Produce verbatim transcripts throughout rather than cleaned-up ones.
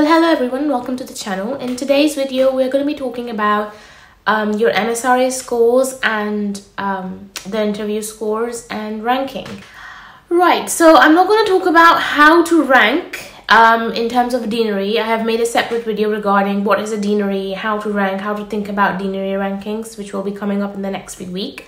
Well, hello everyone, welcome to the channel. In today's video we're going to be talking about um, your M S R A scores and um, the interview scores and ranking. Right, so I'm not going to talk about how to rank um, in terms of deanery. I have made a separate video regarding what is a deanery, how to rank, how to think about deanery rankings, which will be coming up in the next week.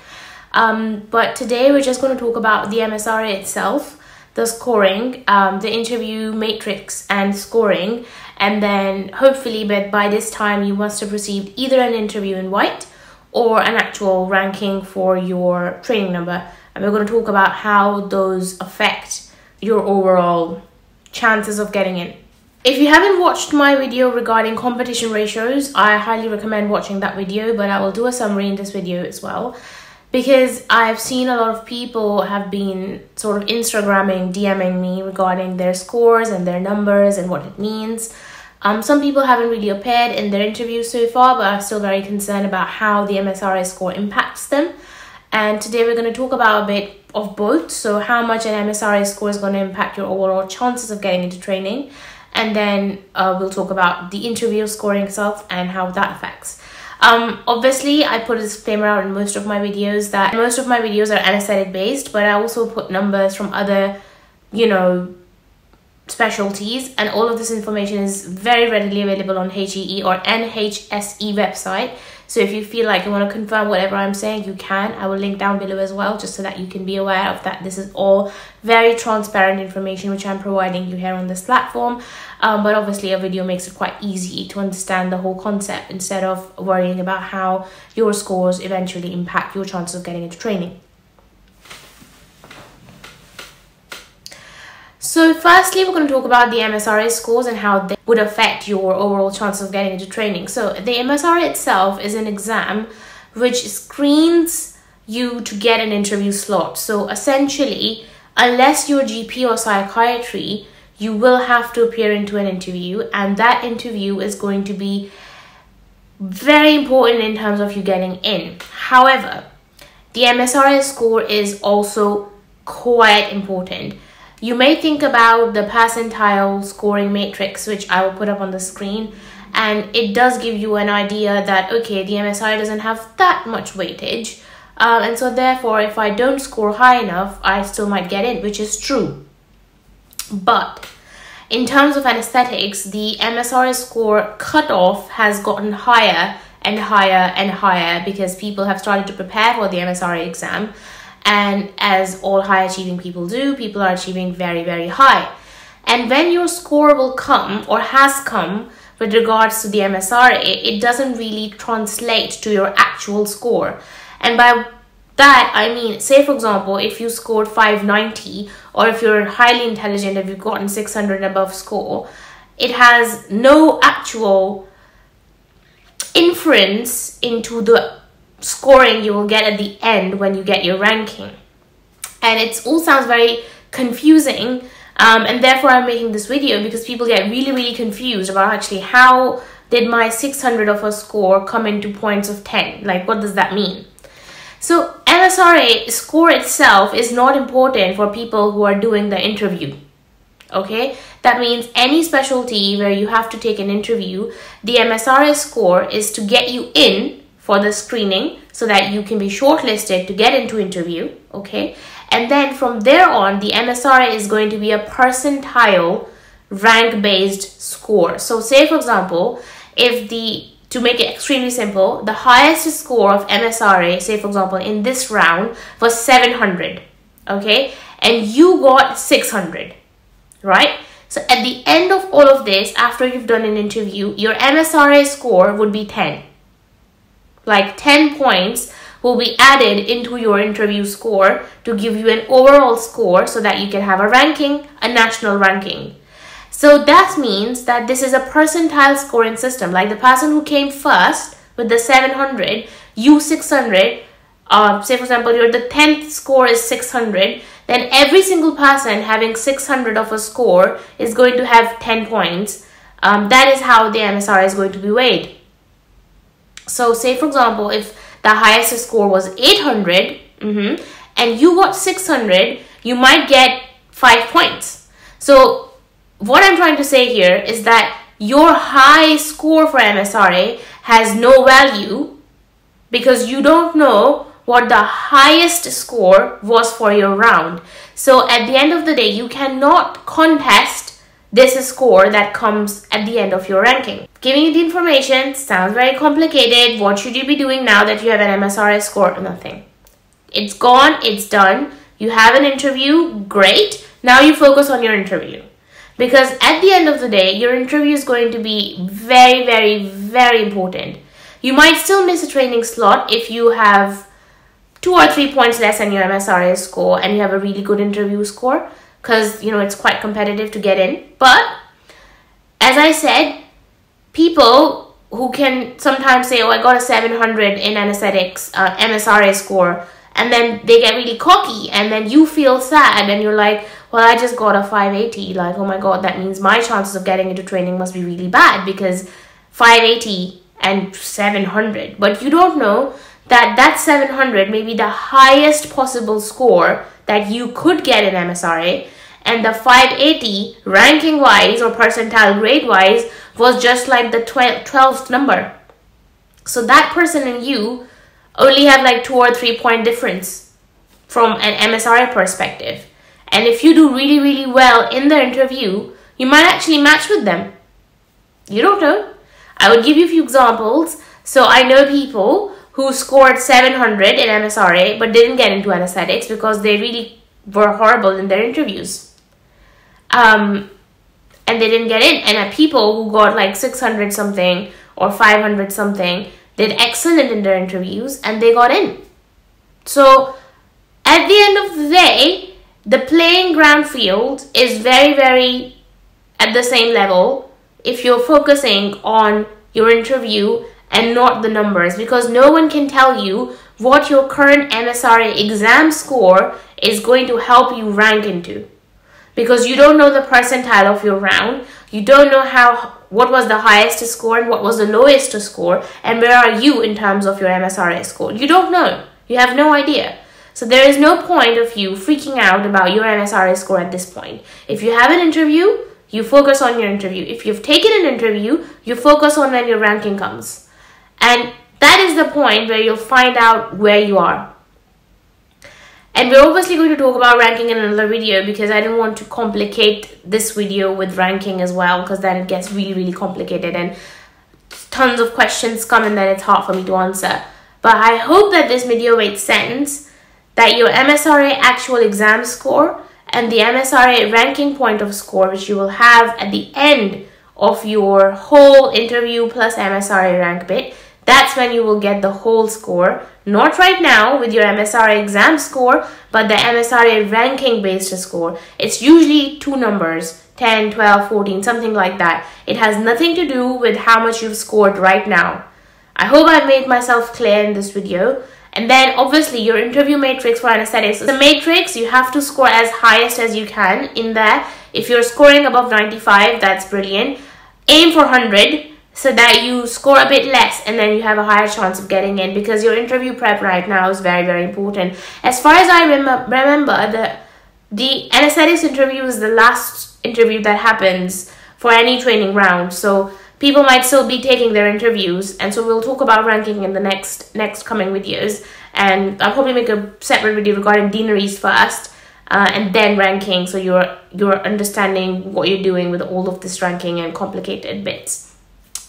Um, but today we're just going to talk about the M S R A itself, the scoring, um, the interview matrix and scoring, and then hopefully but by this time you must have received either an interview invite or an actual ranking for your training number, and we're going to talk about how those affect your overall chances of getting in. If you haven't watched my video regarding competition ratios, I highly recommend watching that video, but I will do a summary in this video as well, because I've seen a lot of people have been sort of Instagramming, DMing me regarding their scores and their numbers and what it means. Um, some people haven't really appeared in their interviews so far, but are still very concerned about how the M S R A score impacts them. And today we're going to talk about a bit of both. So how much an M S R A score is going to impact your overall chances of getting into training. And then uh, we'll talk about the interview scoring itself and how that affects. Um, obviously, I put a disclaimer out in most of my videos that most of my videos are anesthetic based, but I also put numbers from other, you know, specialties, and all of this information is very readily available on H E E or N H S E website. So if you feel like you want to confirm whatever I'm saying, you can. I will link down below as well, just so that you can be aware of that. This is all very transparent information which I'm providing you here on this platform. Um, but obviously a video makes it quite easy to understand the whole concept instead of worrying about how your scores eventually impact your chances of getting into training. So firstly, we're going to talk about the M S R A scores and how they would affect your overall chances of getting into training. So the M S R A itself is an exam which screens you to get an interview slot. So essentially, unless you're G P or psychiatry, you will have to appear into an interview, and that interview is going to be very important in terms of you getting in. However, the M S R A score is also quite important. You may think about the percentile scoring matrix, which I will put up on the screen, and it does give you an idea that, okay, the M S R A doesn't have that much weightage, uh, and so therefore if I don't score high enough, I still might get in, which is true. But in terms of anesthetics, the M S R A score cutoff has gotten higher and higher and higher because people have started to prepare for the M S R A exam. And as all high achieving people do, people are achieving very, very high. And when your score will come or has come with regards to the M S R A, it doesn't really translate to your actual score. And by that, I mean, say for example, if you scored five ninety, or if you're highly intelligent, if you've gotten six hundred above score, it has no actual inference into the scoring you will get at the end when you get your ranking. And it all sounds very confusing, um, and therefore I'm making this video because people get really really confused about actually how did my six hundred of a score come into points of ten, like what does that mean? So M S R A score itself is not important for people who are doing the interview. Okay, that means any specialty where you have to take an interview, the M S R A score is to get you in for the screening so that you can be shortlisted to get into interview, okay? And then from there on, the M S R A is going to be a percentile rank-based score. So say for example, if the, to make it extremely simple, the highest score of M S R A, say for example, in this round was seven hundred, okay? And you got six hundred, right? So at the end of all of this, after you've done an interview, your M S R A score would be ten. Like ten points will be added into your interview score to give you an overall score so that you can have a ranking, a national ranking. So that means that this is a percentile scoring system. Like the person who came first with the seven hundred, you six hundred, uh, say for example your the tenth score is six hundred, then every single person having six hundred of a score is going to have ten points. Um, that is how the M S R A is going to be weighed. So say for example, if the highest score was eight hundred, mm-hmm, and you got six hundred, you might get five points. So what I'm trying to say here is that your high score for M S R A has no value because you don't know what the highest score was for your round. So at the end of the day, you cannot contest this score that comes at the end of your ranking. Giving you the information sounds very complicated. What should you be doing now that you have an M S R A score? Nothing. It's gone, it's done. You have an interview, great. Now you focus on your interview. Because at the end of the day, your interview is going to be very, very, very important. You might still miss a training slot if you have two or three points less than your M S R A score and you have a really good interview score, because you know it's quite competitive to get in. But as I said, people who can sometimes say, oh, I got a seven hundred in anesthetics uh, M S R A score, and then they get really cocky, and then you feel sad and you're like, well, I just got a five eighty, like, oh my god, that means my chances of getting into training must be really bad because five eighty and seven hundred. But you don't know that that seven hundred may be the highest possible score that you could get in M S R A, and the five eighty ranking wise or percentile grade wise was just like the twelfth number. So that person and you only have like two or three point difference from an M S R A perspective. And if you do really, really well in the interview, you might actually match with them. You don't know. I would give you a few examples. So I know people who scored seven hundred in M S R A but didn't get into anesthetics because they really were horrible in their interviews. Um, and they didn't get in. And people who got like six hundred something or five hundred something did excellent in their interviews and they got in. So at the end of the day, the playing ground field is very, very at the same level if you're focusing on your interview and not the numbers, because no one can tell you what your current M S R A exam score is going to help you rank into, because you don't know the percentile of your round. You don't know how what was the highest score and what was the lowest score, and where are you in terms of your M S R A score. You don't know. You have no idea. So there is no point of you freaking out about your M S R A score at this point. If you have an interview, you focus on your interview. If you've taken an interview, you focus on when your ranking comes. And that is the point where you'll find out where you are. And we're obviously going to talk about ranking in another video, because I don't want to complicate this video with ranking as well, because then it gets really, really complicated and tons of questions come and then it's hard for me to answer. But I hope that this video made sense, that your M S R A actual exam score and the M S R A ranking point of score, which you will have at the end of your whole interview plus M S R A rank bit, that's when you will get the whole score. Not right now with your M S R A exam score, but the M S R A ranking based score. It's usually two numbers, ten, twelve, fourteen, something like that. It has nothing to do with how much you've scored right now. I hope I've made myself clear in this video. And then obviously your interview matrix for anesthetics is a matrix. You have to score as highest as you can in there. If you're scoring above ninety-five, that's brilliant. Aim for one hundred. So that you score a bit less and then you have a higher chance of getting in, because your interview prep right now is very, very important. As far as I rem remember, the, the anesthetics interview is the last interview that happens for any training round. So people might still be taking their interviews, and so we'll talk about ranking in the next next coming videos. And I'll probably make a separate video regarding deaneries first, uh, and then ranking, so you're, you're understanding what you're doing with all of this ranking and complicated bits.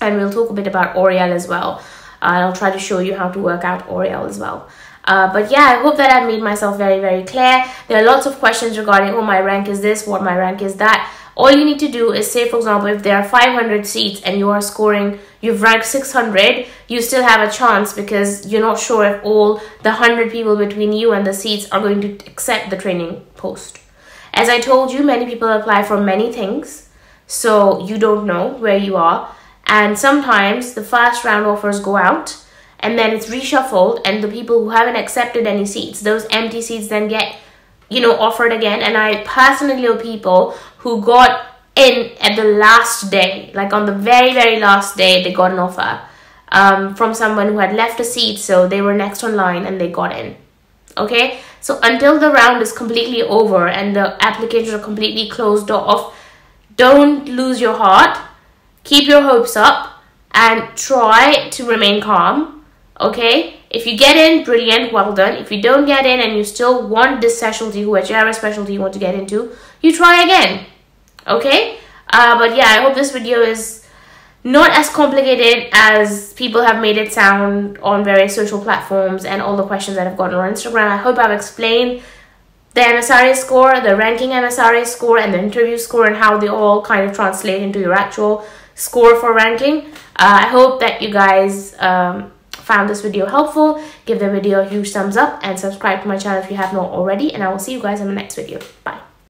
And we'll talk a bit about Oriel as well. Uh, I'll try to show you how to work out Oriel as well. Uh, but yeah, I hope that I've made myself very, very clear. There are lots of questions regarding, oh, my rank is this, what my rank is that. All you need to do is say, for example, if there are five hundred seats and you are scoring, you've ranked six hundred, you still have a chance, because you're not sure if all the one hundred people between you and the seats are going to accept the training post. As I told you, many people apply for many things, so you don't know where you are. And sometimes the first round offers go out and then it's reshuffled, and the people who haven't accepted any seats, those empty seats then get, you know, offered again. And I personally know people who got in at the last day, like on the very, very last day, they got an offer um, from someone who had left a seat. So they were next online and they got in. Okay. So until the round is completely over and the applications are completely closed off, don't lose your heart. keep your hopes up and try to remain calm, okay? If you get in, brilliant, well done. If you don't get in and you still want this specialty, whichever specialty you want to get into, you try again, okay? Uh, but yeah, I hope this video is not as complicated as people have made it sound on various social platforms and all the questions that I've gotten on Instagram. I hope I've explained the M S R A score, the ranking M S R A score, and the interview score, and how they all kind of translate into your actual score for ranking. Uh, I hope that you guys um, found this video helpful. Give the video a huge thumbs up and subscribe to my channel if you have not already. And I will see you guys in the next video. Bye.